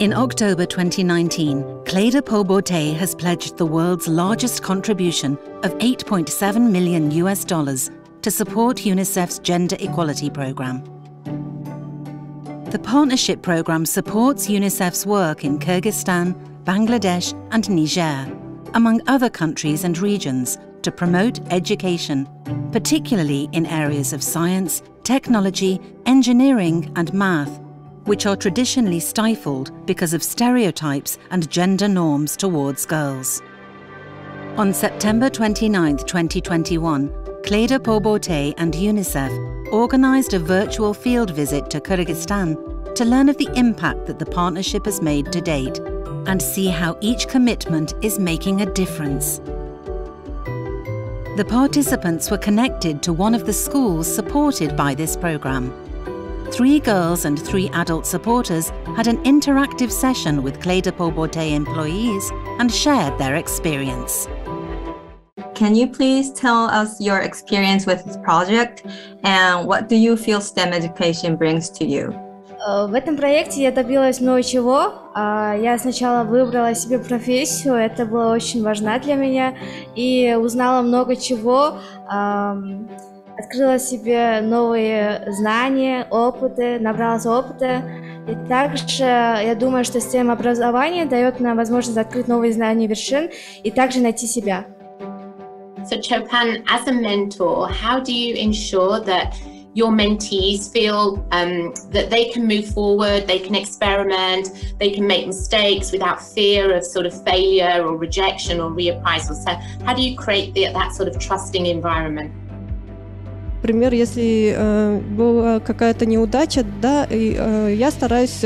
In October 2019, Clé de Peau Beauté has pledged the world's largest contribution of $8.7 million to support UNICEF's Gender Equality Programme. The partnership programme supports UNICEF's work in Kyrgyzstan, Bangladesh and Niger, among other countries and regions, to promote education, particularly in areas of science, technology, engineering and math, which are traditionally stifled because of stereotypes and gender norms towards girls. On September 29, 2021, Clé de Peau Beauté and UNICEF organised a virtual field visit to Kyrgyzstan to learn of the impact that the partnership has made to date and see how each commitment is making a difference. The participants were connected to one of the schools supported by this programme. 3 girls and 3 adult supporters had an interactive session with Clé de Peau Beauté employees and shared their experience. Can you please tell us your experience with this project and what do you feel STEM education brings to you? В этом проекте я добилась много чего. Я сначала выбрала себе профессию, это было очень важно для меня, и узнала много чего. Открыла себе новые знания, опыты, набралась опыта. И также я думаю, что система образования дает нам возможность открыть новые знания вершин и также найти себя. So Cho-Pan, as a mentor, how do you ensure that your mentees feel that they can move forward, they can experiment, they can make mistakes without fear of sort of failure or rejection or reappraisal? So how do you create that sort of trusting environment? Например, если была какая-то неудача, да, и, я стараюсь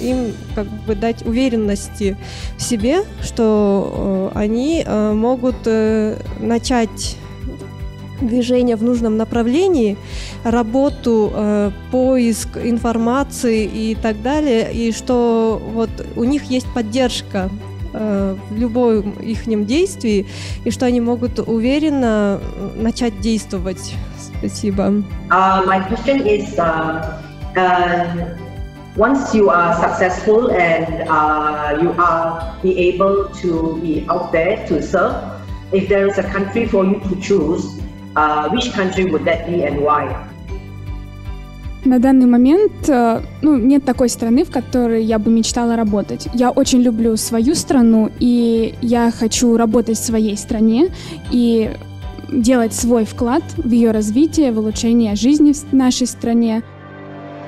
им как бы дать уверенности в себе, что они могут начать движение в нужном направлении, работу, поиск информации и так далее, и что вот у них есть поддержка в любом их действии, и что они могут уверенно начать действовать. Спасибо. My question is, once you are successful and you are be able to be out there to serve, if there is a country for you to choose, which country would that be and why? На данный момент нет такой страны, в которой я бы мечтала работать. Я очень люблю свою страну, и я хочу работать в своей стране и делать свой вклад в ее развитие, в улучшение жизни в нашей стране.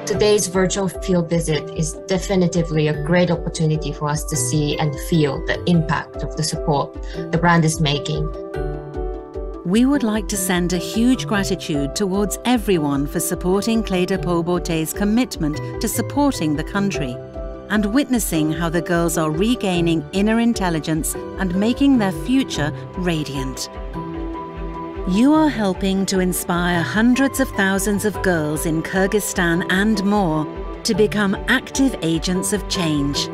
Today's virtual field visit is definitively a great opportunity for us to see and feel the impact of the support the brand is making. We would like to send a huge gratitude towards everyone for supporting Clé de Peau Beauté's commitment to supporting the country and witnessing how the girls are regaining inner intelligence and making their future radiant. You are helping to inspire hundreds of thousands of girls in Kyrgyzstan and more to become active agents of change.